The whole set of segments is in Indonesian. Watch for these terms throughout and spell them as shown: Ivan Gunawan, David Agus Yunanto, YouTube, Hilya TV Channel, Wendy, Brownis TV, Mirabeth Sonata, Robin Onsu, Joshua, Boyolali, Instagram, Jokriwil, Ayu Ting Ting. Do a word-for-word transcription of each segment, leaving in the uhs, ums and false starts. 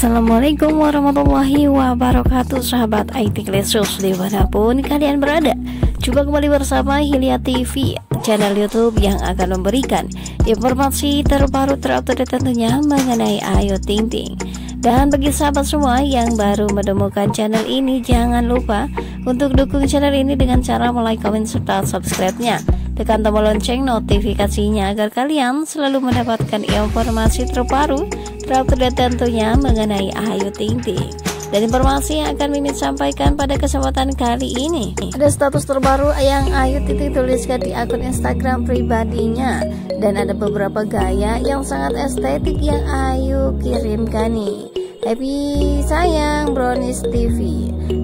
Assalamualaikum warahmatullahi wabarakatuh, sahabat I T Klesus dimanapun kalian berada. Jumpa kembali bersama Hilya T V Channel YouTube yang akan memberikan informasi terbaru terupdate tentunya mengenai Ayu Ting Ting. Dan bagi sahabat semua yang baru menemukan channel ini, jangan lupa untuk dukung channel ini dengan cara like, komen, serta subscribe-nya. Tekan tombol lonceng notifikasinya agar kalian selalu mendapatkan informasi terbaru terupdate tentunya mengenai Ayu Ting Ting. Dan informasi yang akan Mimin sampaikan pada kesempatan kali ini, ada status terbaru yang Ayu Ting Ting tuliskan di akun Instagram pribadinya. Dan ada beberapa gaya yang sangat estetik yang Ayu kirimkan nih. Happy sayang Brownis T V.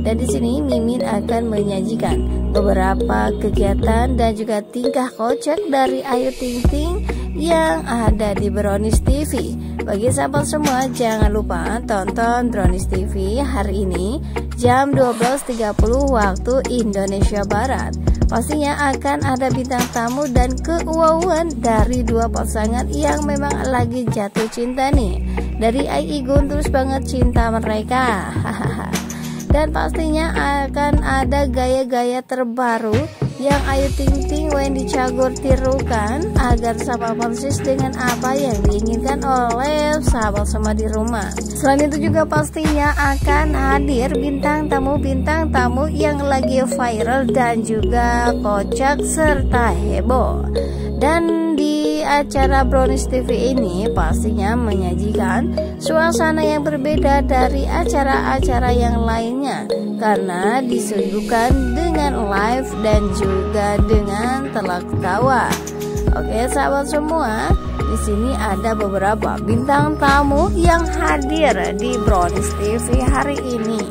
Dan di sini Mimin akan menyajikan beberapa kegiatan dan juga tingkah kocak dari Ayu Ting Ting yang ada di Brownis T V. Bagi sahabat semua, jangan lupa tonton Brownis T V hari ini jam dua belas tiga puluh waktu Indonesia Barat. Pastinya akan ada bintang tamu dan keuangan dari dua pasangan yang memang lagi jatuh cinta nih. Dari I I Guntus banget cinta mereka. Dan pastinya akan ada gaya-gaya terbaru yang Ayu Ting Ting Wendy Cagur tirukan agar sama persis dengan apa yang diinginkan oleh sahabat semua di rumah. Selain itu juga pastinya akan hadir bintang tamu-bintang tamu yang lagi viral dan juga kocak serta heboh. Dan di acara Brownis T V ini pastinya menyajikan suasana yang berbeda dari acara-acara yang lainnya, karena disuguhkan dengan live dan juga dengan telak tawa. Oke sahabat semua, di sini ada beberapa bintang tamu yang hadir di Brownis T V hari ini.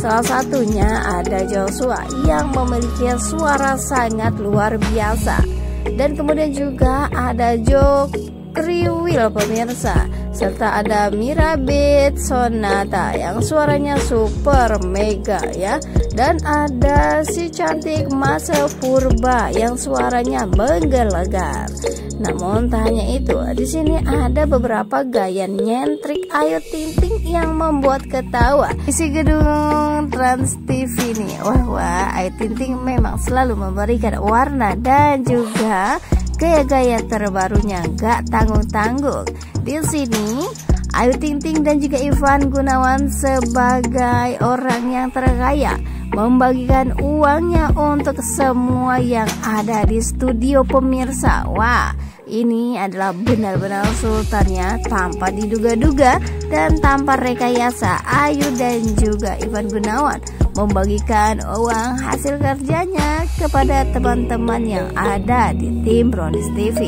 Salah satunya ada Joshua yang memiliki suara sangat luar biasa. Dan kemudian juga ada Jokriwil pemirsa, serta ada Mirabeth Sonata yang suaranya super mega ya. Dan ada si cantik Mas Purba yang suaranya menggelegar. Namun tak hanya itu, di sini ada beberapa gaya nyentrik Ayu Ting Ting yang membuat ketawa isi gedung Trans T V nih. Wah wah, Ayu Ting Ting memang selalu memberikan warna dan juga gaya-gaya terbarunya gak tanggung-tanggung. Di sini Ayu Ting Ting dan juga Ivan Gunawan sebagai orang yang terkaya membagikan uangnya untuk semua yang ada di studio pemirsa. Wah, ini adalah benar-benar sultannya tanpa diduga-duga dan tanpa rekayasa. Ayu dan juga Ivan Gunawan membagikan uang hasil kerjanya kepada teman-teman yang ada di tim Brownis T V.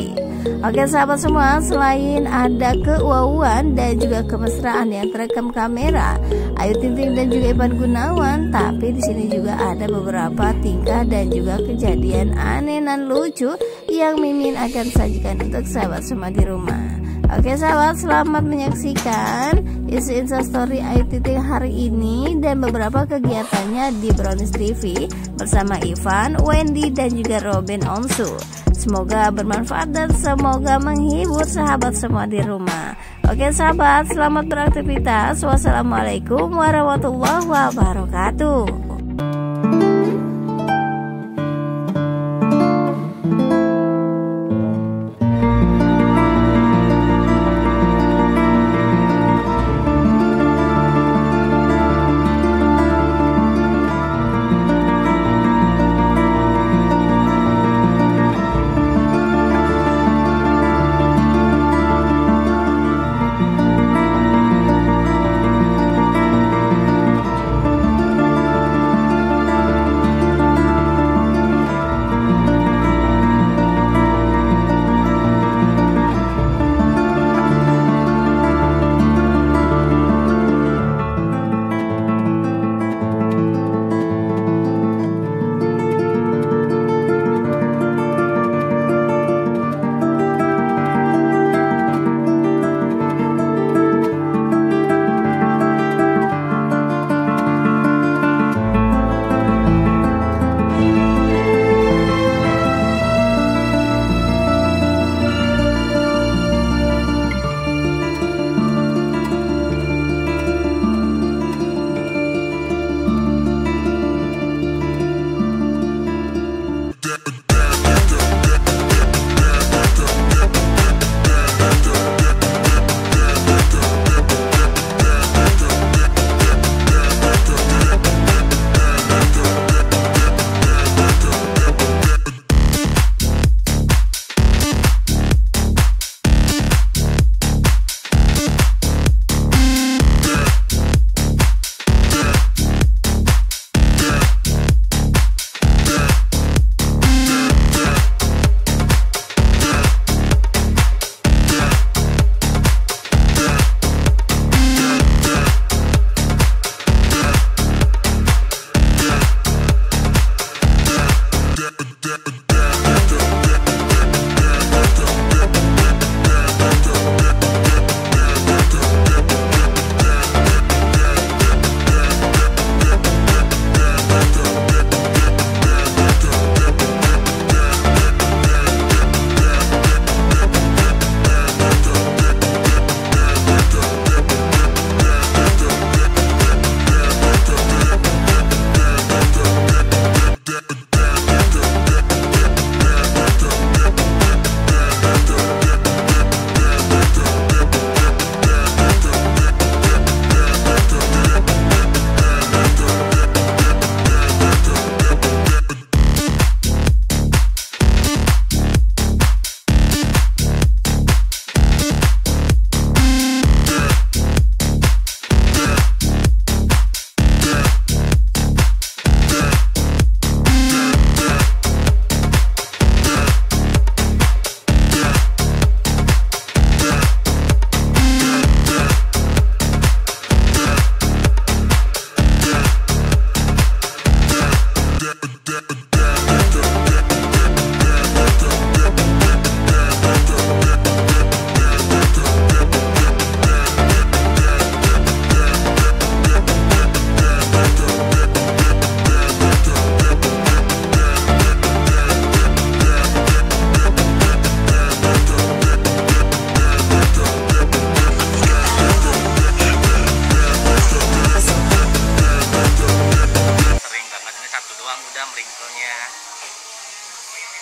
Oke sahabat semua, selain ada keuangan dan juga kemesraan yang terekam kamera Ayu Ting Ting dan juga Ivan Gunawan, tapi di sini juga ada beberapa tingkah dan juga kejadian aneh dan lucu yang Mimin akan sajikan untuk sahabat semua di rumah. Oke sahabat, selamat menyaksikan isi instastory Ayu Ting Ting hari ini dan beberapa kegiatannya di Brownis T V bersama Ivan, Wendy dan juga Robin Onsu. Semoga bermanfaat dan semoga menghibur sahabat semua di rumah. Oke sahabat, selamat beraktivitas. Wassalamualaikum warahmatullahi wabarakatuh.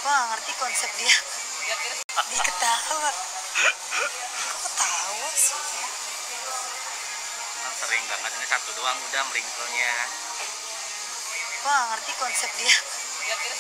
Gue gak ngerti konsep dia. Dia ketawa. Kok ketawa sih? Sering banget, ini satu doang udah meringkelnya. Gue gak ngerti konsep dia.